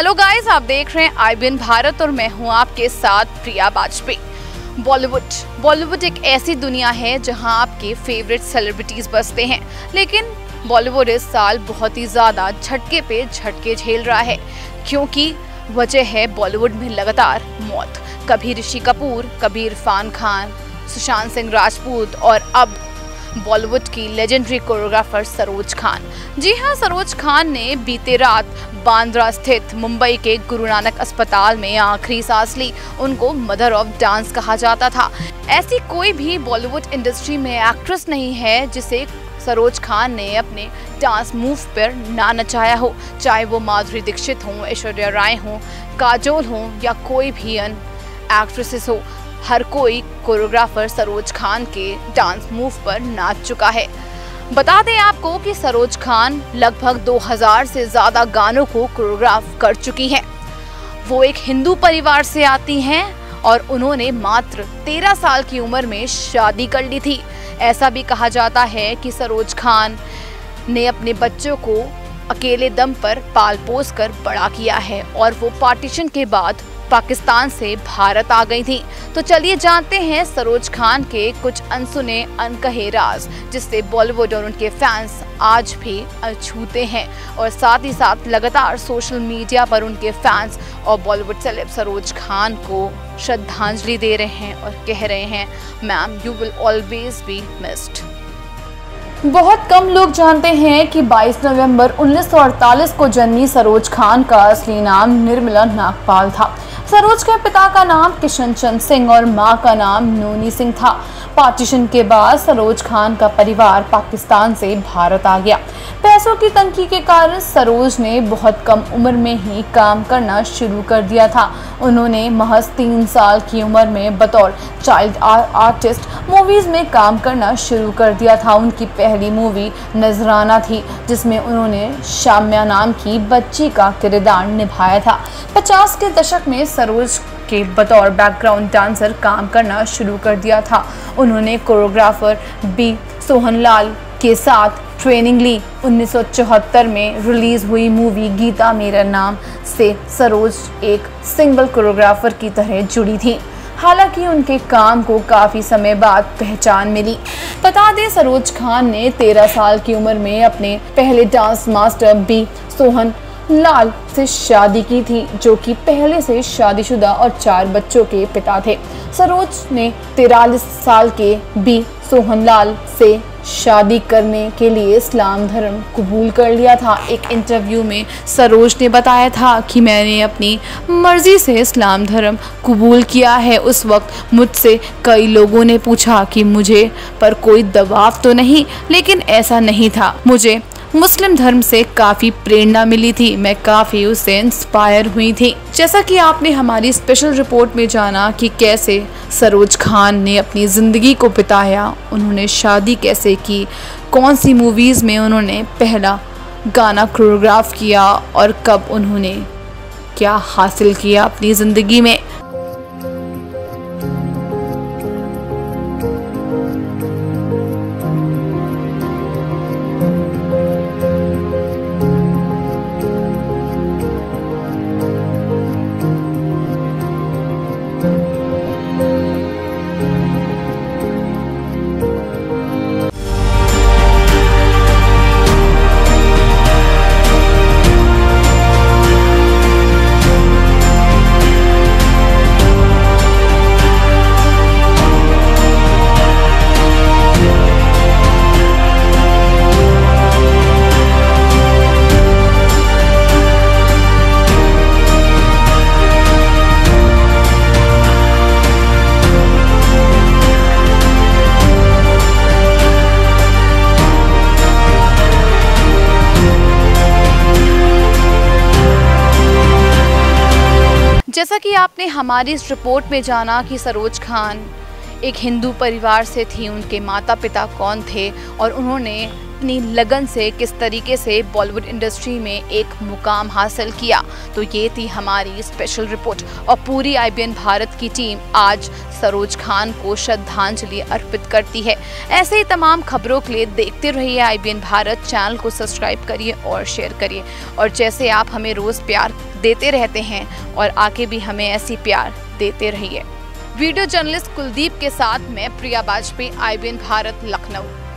Hello guys, आप देख रहे हैं आईबीएन भारत और मैं हूं आपके साथ प्रिया वाजपेयी। बॉलीवुड एक ऐसी दुनिया है जहां आपके फेवरेट सेलिब्रिटीज बसते हैं, लेकिन बॉलीवुड इस साल बहुत ही ज्यादा झटके पे झटके झेल रहा है, क्योंकि वजह है बॉलीवुड में लगातार मौत। कभी ऋषि कपूर, कभी इरफान खान, सुशांत सिंह राजपूत और अब बॉलीवुड की लेजेंडरी कोरियोग्राफर सरोज खान। जी हां, सरोज खान ने बीते रात बांद्रा स्थित मुंबई के गुरु नानक अस्पताल में आखिरी सांस ली। उनको मदर ऑफ डांस कहा जाता था। ऐसी कोई भी बॉलीवुड इंडस्ट्री में एक्ट्रेस नहीं है जिसे सरोज खान ने अपने डांस मूव पर ना नचाया हो, चाहे वो माधुरी दीक्षित हों, ऐश्वर्या राय हों, काजोल हों या कोई भी अन्य एक्ट्रेसेस हो। हर कोई कोरियोग्राफर सरोज खान के डांस मूव पर नाच चुका है। बता दें आपको कि सरोज खान लगभग 2000 से ज़्यादा गानों को कोरियोग्राफ कर चुकी हैं। वो एक हिंदू परिवार से आती हैं और उन्होंने मात्र 13 साल की उम्र में शादी कर ली थी। ऐसा भी कहा जाता है कि सरोज खान ने अपने बच्चों को अकेले दम पर पाल पोस कर बड़ा किया है और वो पार्टीशन के बाद पाकिस्तान से भारत आ गई थी। तो चलिए जानते हैं सरोज खान के कुछ अनसुने अनकहे राज, जिससे बॉलीवुड और उनके फैंस आज भी अछूते हैं। और साथ ही साथ लगातार सोशल मीडिया पर उनके फैंस और बॉलीवुड सेलेब सरोज खान को श्रद्धांजलि दे रहे हैं और कह रहे हैं, ma'am you will always be missed. बहुत कम लोग जानते हैं कि 22 नवंबर 1948 को जन्मी सरोज खान का असली नाम निर्मला नागपाल था। सरोज के पिता का नाम किशन चंद सिंह और मां का नाम नोनी सिंह था। पार्टीशन के बाद सरोज खान का परिवार पाकिस्तान से भारत आ गया। पैसों की तंगी के कारण सरोज ने बहुत कम उम्र में ही काम करना शुरू कर दिया था। उन्होंने महज 3 साल की उम्र में बतौर चाइल्ड आर्टिस्ट मूवीज़ में काम करना शुरू कर दिया था। उनकी पहली मूवी नजराना थी, जिसमें उन्होंने शाम्या नाम की बच्ची का किरदार निभाया था। 50 के दशक में सरोज के बतौर बैकग्राउंड डांसर काम करना शुरू कर दिया था। उन्होंने कोरियोग्राफर बी सोहनलाल के साथ ट्रेनिंग ली। 1974 में रिलीज़ हुई मूवी गीता मेरा नाम से सरोज एक सिंगल कोरियोग्राफर की तरह जुड़ी थी। हालांकि उनके काम को काफ़ी समय बाद पहचान मिली। बता दें सरोज खान ने 13 साल की उम्र में अपने पहले dance master B Sohan Lal से शादी की थी, जो कि पहले से शादीशुदा और 4 बच्चों के पिता थे। सरोज ने 43 साल के बी सोहनलाल से शादी करने के लिए इस्लाम धर्म कबूल कर लिया था। एक इंटरव्यू में सरोज ने बताया था कि मैंने अपनी मर्ज़ी से इस्लाम धर्म कबूल किया है। उस वक्त मुझसे कई लोगों ने पूछा कि मुझे पर कोई दबाव तो नहीं, लेकिन ऐसा नहीं था। मुझे मुस्लिम धर्म से काफ़ी प्रेरणा मिली थी, मैं काफ़ी उससे इंस्पायर हुई थी। जैसा कि आपने हमारी स्पेशल रिपोर्ट में जाना कि कैसे सरोज खान ने अपनी ज़िंदगी को बिताया, उन्होंने शादी कैसे की, कौन सी मूवीज़ में उन्होंने पहला गाना कोरियोग्राफ किया और कब उन्होंने क्या हासिल किया अपनी ज़िंदगी में। जैसा कि आपने हमारी इस रिपोर्ट में जाना कि सरोज खान एक हिंदू परिवार से थी, उनके माता पिता कौन थे और उन्होंने अपनी लगन से किस तरीके से बॉलीवुड इंडस्ट्री में एक मुकाम हासिल किया। तो ये थी हमारी स्पेशल रिपोर्ट और पूरी आईबीएन भारत की टीम आज सरोज खान को श्रद्धांजलि अर्पित करती है। ऐसे ही तमाम खबरों के लिए देखते रहिए आईबीएन भारत। चैनल को सब्सक्राइब करिए और शेयर करिए। और जैसे आप हमें रोज़ प्यार देते रहते हैं और आगे भी हमें ऐसी प्यार देते रहिए। वीडियो जर्नलिस्ट कुलदीप के साथ मैं प्रिया वाजपेयी, IBN भारत, लखनऊ।